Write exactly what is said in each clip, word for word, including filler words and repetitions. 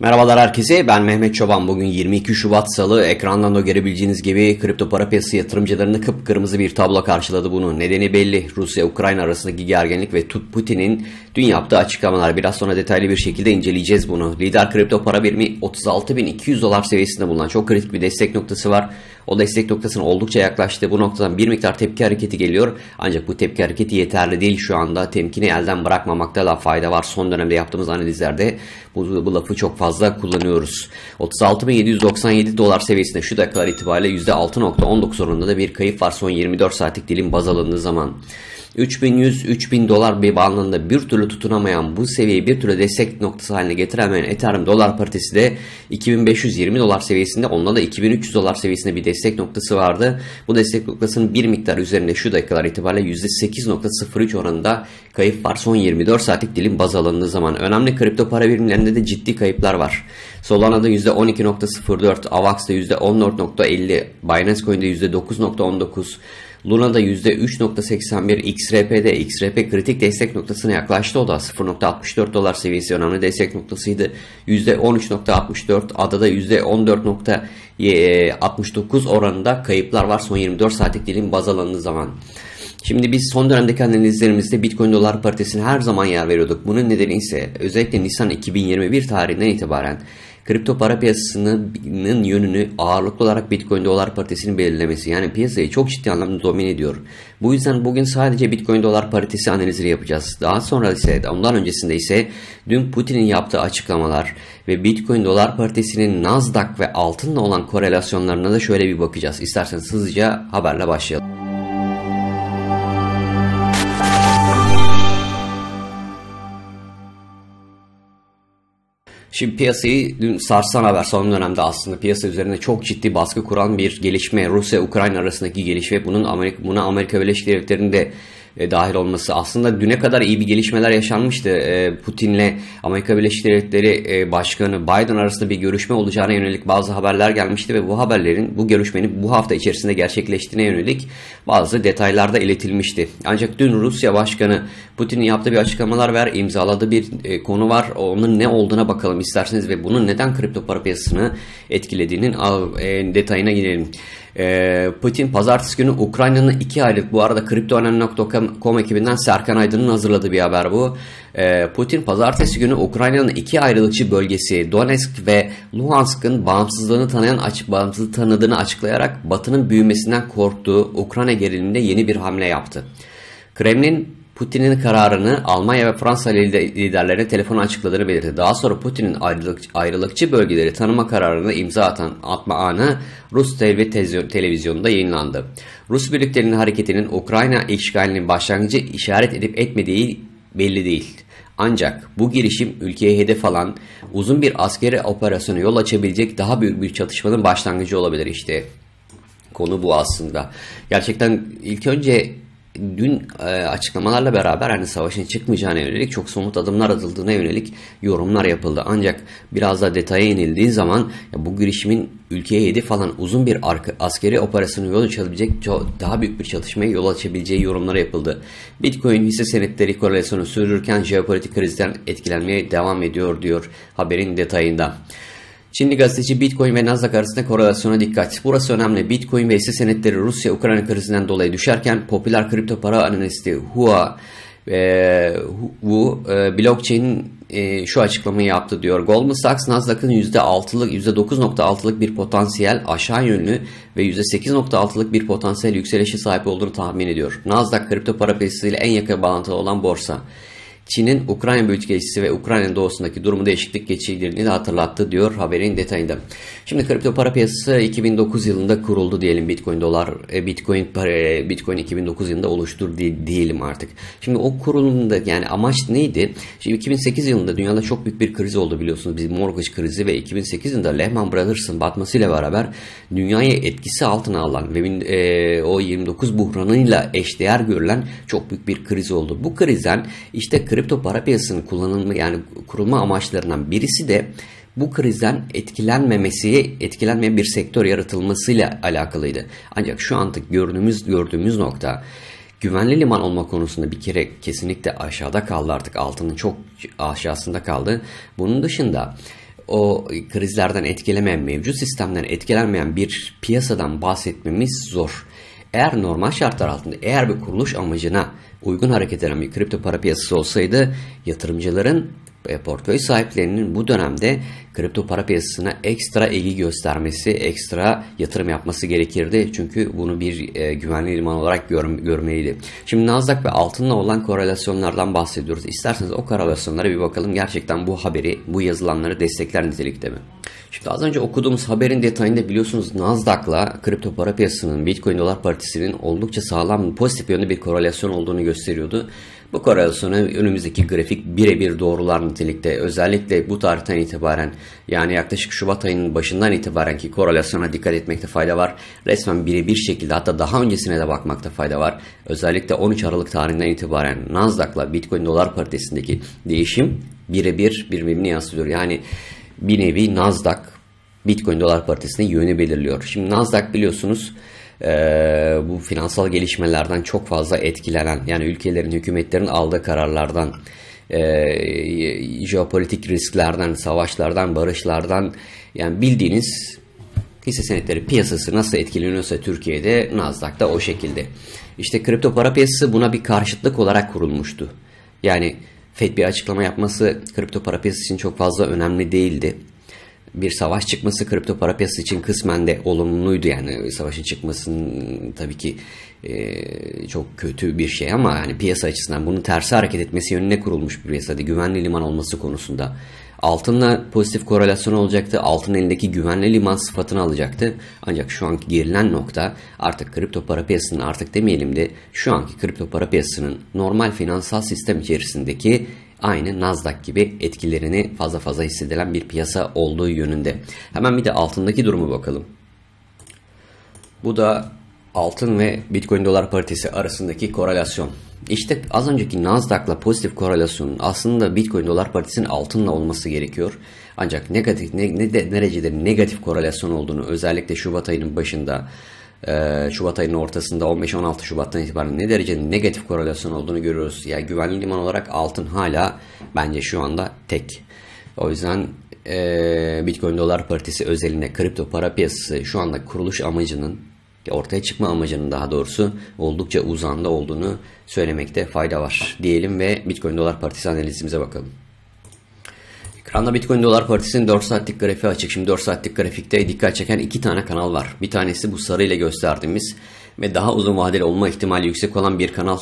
Merhabalar herkese, ben Mehmet Çoban. Bugün yirmi iki Şubat Salı. Ekrandan da görebileceğiniz gibi kripto para piyasası yatırımcılarını kıpkırmızı bir tablo karşıladı bunu. Nedeni belli: Rusya-Ukrayna arasındaki gerginlik ve Putin'in dün yaptığı açıklamalar. Biraz sonra detaylı bir şekilde inceleyeceğiz bunu. Lider kripto para birimi otuz altı bin iki yüz dolar seviyesinde bulunan çok kritik bir destek noktası var. O destek noktasına oldukça yaklaştı. Bu noktadan bir miktar tepki hareketi geliyor. Ancak bu tepki hareketi yeterli değil şu anda. Temkini elden bırakmamakta da fayda var. Son dönemde yaptığımız analizlerde bu, bu lafı çok fazla kullanıyoruz. otuz altı bin yedi yüz doksan yedi dolar seviyesinde şu dakikalar itibariyle yüzde altı nokta on dokuz oranında da bir kayıp var. Son yirmi dört saatlik dilim baz alındığı zaman. üç bin yüz üç bin dolar bir bandında bir türlü tutunamayan bu seviyeyi bir türlü destek noktası haline getiremeyen Ethereum dolar paritesi de iki bin beş yüz yirmi dolar seviyesinde, onda da iki bin üç yüz dolar seviyesinde bir destek noktası vardı. Bu destek noktasının bir miktar üzerinde şu dakikalar itibariyle yüzde sekiz nokta sıfır üç oranında kayıp var. Son yirmi dört saatlik dilim baz alındığı zaman önemli kripto para birimlerinde de ciddi kayıplar var. Solana'da yüzde on iki nokta sıfır dört, Avax'da yüzde on dört nokta elli, Binance Coin'de yüzde dokuz nokta on dokuz, Luna'da yüzde üç nokta seksen bir, X R P'de X R P kritik destek noktasına yaklaştı. O da sıfır nokta altmış dört dolar seviyesi önemli destek noktasıydı. yüzde on üç nokta altmış dört, Ada'da yüzde on dört nokta altmış dokuz oranında kayıplar var. Son yirmi dört saatlik dilim baz alındığı zaman. Şimdi biz son dönemdeki analizlerimizde Bitcoin dolar paritesine her zaman yer veriyorduk. Bunun nedeni ise özellikle Nisan iki bin yirmi bir tarihinden itibaren kripto para piyasasının yönünü ağırlıklı olarak Bitcoin dolar paritesinin belirlemesi, yani piyasayı çok ciddi anlamda domine ediyor. Bu yüzden bugün sadece Bitcoin dolar paritesi analizini yapacağız. Daha sonra ise, ondan öncesinde ise dün Putin'in yaptığı açıklamalar ve Bitcoin dolar paritesinin Nasdaq ve altınla olan korelasyonlarına da şöyle bir bakacağız. İsterseniz hızlıca haberle başlayalım. Şimdi piyasayı dün sarsan haber, son dönemde aslında piyasa üzerine çok ciddi baskı kuran bir gelişme, Rusya-Ukrayna arasındaki gelişme, bunun Amerika, buna Amerika Birleşik Devletleri'nin de e, dahil olması. Aslında düne kadar iyi bir gelişmeler yaşanmıştı. E, Putin'le Amerika Birleşik Devletleri e, Başkanı Biden arasında bir görüşme olacağına yönelik bazı haberler gelmişti ve bu haberlerin, bu görüşmenin bu hafta içerisinde gerçekleştiğine yönelik bazı detaylarda iletilmişti. Ancak dün Rusya Başkanı Putin'in yaptığı bir açıklamalar ver, imzaladığı bir e, konu var. Onun ne olduğuna bakalım isterseniz ve bunun neden kripto para piyasasını etkilediğinin detayına girelim. Putin pazartesi günü Ukrayna'nın iki aylık, bu arada Crypto nokta com ekibinden Serkan Aydın'ın hazırladığı bir haber bu. Putin pazartesi günü Ukrayna'nın iki ayrılıkçı bölgesi Donetsk ve Luhansk'ın bağımsızlığını tanıyan bağımsız tanıdığını açıklayarak Batı'nın büyümesinden korktuğu Ukrayna geriliminde yeni bir hamle yaptı. Kremlin Putin'in kararını Almanya ve Fransa liderlerine telefonu açıkladığını belirtti. Daha sonra Putin'in ayrılık, ayrılıkçı bölgeleri tanıma kararını imza atan atma anı Rus televizyonunda yayınlandı. Rus birliklerinin hareketinin Ukrayna işgalinin başlangıcı işaret edip etmediği belli değil. Ancak bu girişim ülkeye hedef alan uzun bir askeri operasyona yol açabilecek daha büyük bir çatışmanın başlangıcı olabilir işte. Konu bu aslında. Gerçekten ilk önce dün e, açıklamalarla beraber hani savaşın çıkmayacağına yönelik çok somut adımlar atıldığına yönelik yorumlar yapıldı. Ancak biraz daha detaya inildiği zaman ya, bu girişimin ülkeye hedef alan uzun bir arka, askeri operasyonu yol açabilecek daha büyük bir çatışmaya yol açabileceği yorumlara yapıldı. Bitcoin hisse senetleri korelasyonu sürdürürken jeopolitik krizden etkilenmeye devam ediyor diyor haberin detayında. Çinli gazeteci Bitcoin ve Nasdaq arasında korelasyona dikkat. Burası önemli. Bitcoin ve hisse senetleri Rusya-Ukrayna krizinden dolayı düşerken popüler kripto para analisti Hua e, Wu e, blockchain e, şu açıklamayı yaptı diyor. Goldman Sachs Nasdaq'ın yüzde altı'lık yüzde dokuz nokta altı'lık bir potansiyel aşağı yönlü ve yüzde sekiz nokta altı'lık bir potansiyel yükselişe sahip olduğunu tahmin ediyor. Nasdaq kripto para piyasasıyla en yakın bağlantılı olan borsa. Çin'in Ukrayna büyükelçisi ve Ukrayna'nın doğusundaki durumu değişiklik geçirdiğini de hatırlattı diyor haberin detayında. Şimdi kripto para piyasası iki bin dokuz yılında kuruldu diyelim, Bitcoin dolar Bitcoin Bitcoin iki bin dokuz yılında oluştur diyelim artık. Şimdi o kurulumda yani amaç neydi? Şimdi iki bin sekiz yılında dünyada çok büyük bir kriz oldu biliyorsunuz. Biz mortgage krizi ve iki bin sekiz yılında Lehman Brothers'ın batmasıyla beraber dünyayı etkisi altına alan ve o yirmi dokuz buhranıyla eşdeğer görülen çok büyük bir kriz oldu. Bu krizden işte kripto para piyasasının kullanılma yani kurulma amaçlarından birisi de bu krizden etkilenmemesi, etkilenmeyen bir sektör yaratılmasıyla alakalıydı. Ancak şu anlık gördüğümüz gördüğümüz nokta güvenli liman olma konusunda bir kere kesinlikle aşağıda kaldı, artık altının çok aşağısında kaldı. Bunun dışında o krizlerden etkilemeyen, mevcut sistemden etkilenmeyen bir piyasadan bahsetmemiz zor. Eğer normal şartlar altında, eğer bir kuruluş amacına uygun hareket eden bir kripto para piyasası olsaydı, yatırımcıların, portföy sahiplerinin bu dönemde kripto para piyasasına ekstra ilgi göstermesi, ekstra yatırım yapması gerekirdi. Çünkü bunu bir e, güvenli liman olarak gör, görmeliydi. Şimdi Nasdaq ve altınla olan korelasyonlardan bahsediyoruz. İsterseniz o korelasyonlara bir bakalım. Gerçekten bu haberi, bu yazılanları destekler nitelikte mi? Şimdi az önce okuduğumuz haberin detayında biliyorsunuz Nasdaq'la kripto para piyasasının, Bitcoin dolar paritesinin oldukça sağlam, pozitif yönlü bir korelasyon olduğunu gösteriyordu. Bu korelasyonu önümüzdeki grafik birebir doğrular nitelikte. Özellikle bu tarihten itibaren, yani yaklaşık Şubat ayının başından itibaren ki korelasyona dikkat etmekte fayda var. Resmen birebir şekilde, hatta daha öncesine de bakmakta fayda var. Özellikle on üç Aralık tarihinden itibaren Nasdaq'la Bitcoin dolar paritesindeki değişim birebir birbirini yansıtıyor. Yani bir nevi Nasdaq Bitcoin dolar paritesine yönü belirliyor. Şimdi Nasdaq biliyorsunuz Ee, bu finansal gelişmelerden çok fazla etkilenen, yani ülkelerin, hükümetlerin aldığı kararlardan, e, jeopolitik risklerden, savaşlardan, barışlardan, yani bildiğiniz hisse senetleri piyasası nasıl etkileniyorsa Türkiye'de Nasdaq da o şekilde. İşte kripto para piyasası buna bir karşıtlık olarak kurulmuştu. Yani Fed bir açıklama yapması kripto para piyasası için çok fazla önemli değildi. Bir savaş çıkması kripto para piyasası için kısmen de olumluydu, yani savaşın çıkmasının tabii ki e, çok kötü bir şey ama yani piyasa açısından bunun tersi hareket etmesi yönüne kurulmuş bir piyasada, güvenli liman olması konusunda. Altınla pozitif korelasyon olacaktı, altın elindeki güvenli liman sıfatını alacaktı. Ancak şu anki gerilen nokta, artık kripto para piyasasının, artık demeyelim de şu anki kripto para piyasasının normal finansal sistem içerisindeki aynı Nasdaq gibi etkilerini fazla fazla hissedilen bir piyasa olduğu yönünde. Hemen bir de altındaki duruma bakalım. Bu da altın ve Bitcoin dolar paritesi arasındaki korelasyon. İşte az önceki Nasdaq'la pozitif korelasyonun aslında Bitcoin dolar paritesinin altınla olması gerekiyor. Ancak negatif ne, ne de, derecede negatif korelasyon olduğunu, özellikle Şubat ayının başında, Ee, Şubat ayının ortasında, on beş on altı Şubat'tan itibaren ne derece negatif korelasyon olduğunu görüyoruz. Yani güvenli liman olarak altın hala bence şu anda tek. O yüzden ee, Bitcoin dolar paritesi özelinde kripto para piyasası şu anda kuruluş amacının, ortaya çıkma amacının daha doğrusu oldukça uzağında olduğunu söylemekte fayda var diyelim ve Bitcoin dolar paritesi analizimize bakalım. Ekranda Bitcoin dolar paritesinin dört saatlik grafiği açık. Şimdi dört saatlik grafikte dikkat çeken iki tane kanal var. Bir tanesi bu sarı ile gösterdiğimiz ve daha uzun vadeli olma ihtimali yüksek olan bir kanal.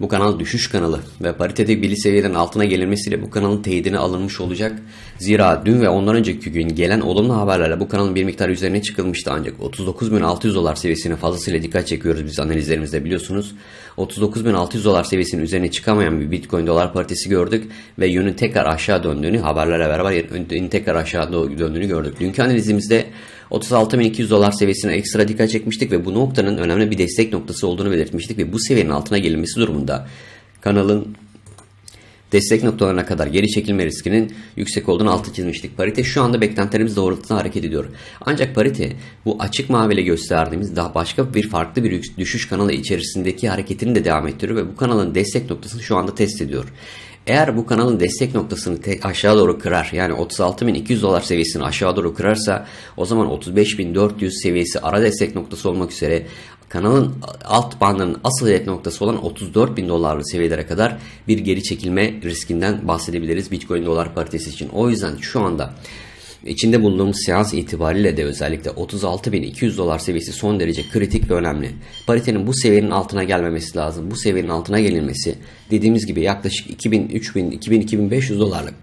Bu kanal düşüş kanalı ve paritede belli seviyeden altına gelinmesiyle bu kanalın teyidine alınmış olacak. Zira dün ve ondan önceki gün gelen olumlu haberlerle bu kanalın bir miktar üzerine çıkılmıştı, ancak otuz dokuz bin altı yüz dolar seviyesine fazlasıyla dikkat çekiyoruz biz analizlerimizde biliyorsunuz. otuz dokuz bin altı yüz dolar seviyesinin üzerine çıkamayan bir Bitcoin dolar paritesi gördük ve yönün tekrar aşağı döndüğünü, haberlerle beraber yönün tekrar aşağı döndüğünü gördük. Dünkü analizimizde otuz altı bin iki yüz dolar seviyesine ekstra dikkat çekmiştik ve bu noktanın önemli bir destek noktası olduğunu belirtmiştik ve bu seviyenin altına gelinmesi durumunda kanalın destek noktalarına kadar geri çekilme riskinin yüksek olduğunu altı çizmiştik. Parite şu anda beklentilerimiz doğrultusunda hareket ediyor. Ancak parite bu açık maviyle gösterdiğimiz daha başka bir farklı bir düşüş kanalı içerisindeki hareketini de devam ettiriyor ve bu kanalın destek noktasını şu anda test ediyor. Eğer bu kanalın destek noktasını aşağı doğru kırar, yani otuz altı bin iki yüz dolar seviyesini aşağı doğru kırarsa, o zaman otuz beş bin dört yüz seviyesi ara destek noktası olmak üzere kanalın alt bandının asıl hedef noktası olan otuz dört bin dolarlık seviyelere kadar bir geri çekilme riskinden bahsedebiliriz Bitcoin dolar paritesi için. O yüzden şu anda İçinde bulunduğumuz seans itibariyle de özellikle otuz altı bin iki yüz dolar seviyesi son derece kritik ve önemli. Paritenin bu seviyenin altına gelmemesi lazım. Bu seviyenin altına gelinmesi, dediğimiz gibi yaklaşık iki bin üç bin iki bin iki bin beş yüz dolarlık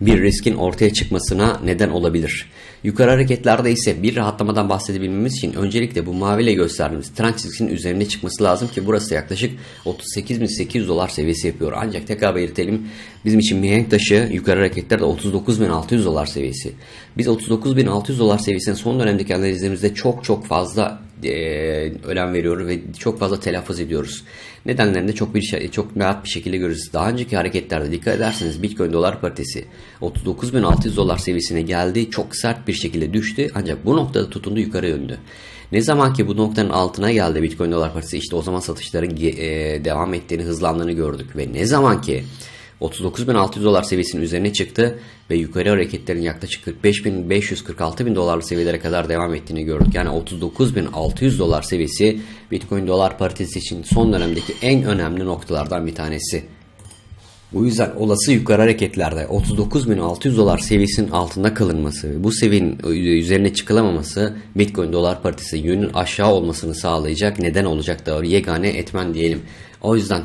bir riskin ortaya çıkmasına neden olabilir. Yukarı hareketlerde ise bir rahatlamadan bahsedebilmemiz için öncelikle bu maviyle gösterdiğimiz trend çizgisinin üzerine çıkması lazım ki burası yaklaşık otuz sekiz bin sekiz yüz dolar seviyesi yapıyor. Ancak tekrar belirtelim, bizim için mihenk taşı yukarı hareketlerde otuz dokuz bin altı yüz dolar seviyesi. Biz otuz dokuz bin altı yüz dolar seviyesinin son dönemdeki analizlerimizde çok çok fazla e, önem veriyoruz ve çok fazla telaffuz ediyoruz. Nedenlerini de çok bir çok rahat bir şekilde görürüz. Daha önceki hareketlerde dikkat ederseniz Bitcoin dolar paritesi otuz dokuz bin altı yüz dolar seviyesine geldi. Çok sert bir şekilde düştü ancak bu noktada tutundu, yukarı döndü. Ne zaman ki bu noktanın altına geldi Bitcoin dolar paritesi, işte o zaman satışların e, devam ettiğini, hızlandığını gördük ve ne zaman ki otuz dokuz bin altı yüz dolar seviyesinin üzerine çıktı ve yukarı hareketlerin yaklaşık kırk beş bin beş yüz kırk altı bin dolarlı seviyelere kadar devam ettiğini gördük. Yani otuz dokuz bin altı yüz dolar seviyesi Bitcoin dolar paritesi için son dönemdeki en önemli noktalardan bir tanesi. Bu yüzden olası yukarı hareketlerde otuz dokuz bin altı yüz dolar seviyesinin altında kalınması ve bu seviyenin üzerine çıkılamaması Bitcoin dolar paritesi yönün aşağı olmasını sağlayacak, neden olacak da yegane etmen diyelim. O yüzden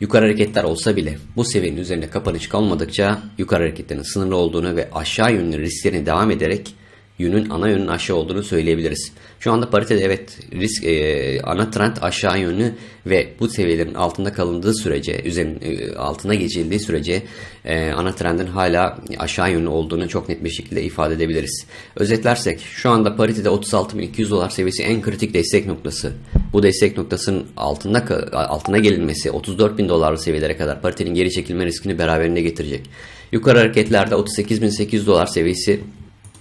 yukarı hareketler olsa bile bu seviyenin üzerinde kapanış kalmadıkça yukarı hareketlerin sınırlı olduğunu ve aşağı yönlü risklerini devam ederek yönün, ana yönün aşağı olduğunu söyleyebiliriz. Şu anda paritede evet risk e, ana trend aşağı yönlü ve bu seviyelerin altında kalındığı sürece, üzerin e, altına geçildiği sürece e, ana trendin hala aşağı yönlü olduğunu çok net bir şekilde ifade edebiliriz. Özetlersek şu anda paritede otuz altı bin iki yüz dolar seviyesi en kritik destek noktası. Bu destek noktasının altında altına gelinmesi otuz dört bin dolarlı seviyelere kadar paritenin geri çekilme riskini beraberinde getirecek. Yukarı hareketlerde otuz sekiz bin sekiz yüz dolar seviyesi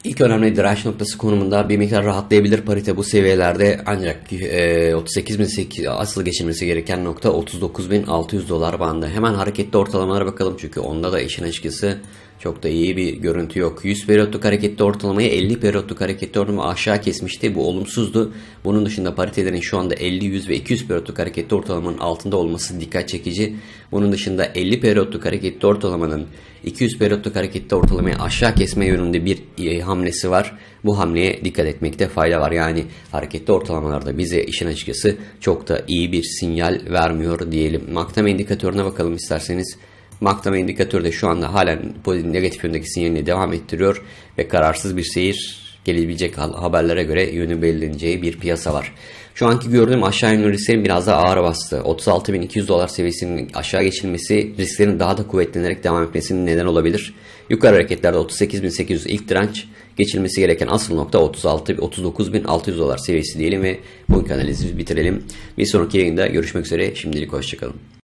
İlk önemli direnç noktası konumunda, bir miktar rahatlayabilir parite bu seviyelerde, ancak e, otuz sekiz bin sekiz yüz asıl geçilmesi gereken nokta otuz dokuz bin altı yüz dolar bandı. Hemen hareketli ortalamalara bakalım çünkü onda da işin açıkçası çok da iyi bir görüntü yok. yüz periyotluk hareketli ortalamayı elli periyotluk hareketli ortalama aşağı kesmişti. Bu olumsuzdu. Bunun dışında paritelerin şu anda elli, yüz ve iki yüz periyotluk hareketli ortalamanın altında olması dikkat çekici. Bunun dışında elli periyotluk hareketli ortalamanın iki yüz periyotluk hareketli ortalamayı aşağı kesme yönünde bir hamlesi var. Bu hamleye dikkat etmekte fayda var. Yani hareketli ortalamalarda bize işin açıkçası çok da iyi bir sinyal vermiyor diyelim. M A C D indikatörüne bakalım isterseniz. M A C D indikatörü de şu anda halen negatif yöndeki sinyalini devam ettiriyor ve kararsız bir seyir, gelebilecek haberlere göre yönü belirleneceği bir piyasa var. Şu anki gördüğüm aşağı yönlü risklerin biraz daha ağır bastı. otuz altı bin iki yüz dolar seviyesinin aşağı geçilmesi risklerin daha da kuvvetlenerek devam etmesinin neden olabilir. Yukarı hareketlerde otuz sekiz bin sekiz yüz ilk direnç, geçilmesi gereken asıl nokta otuz altı otuz dokuz bin altı yüz dolar seviyesi diyelim ve bu analizi bitirelim. Bir sonraki yayında görüşmek üzere, şimdilik hoşçakalın.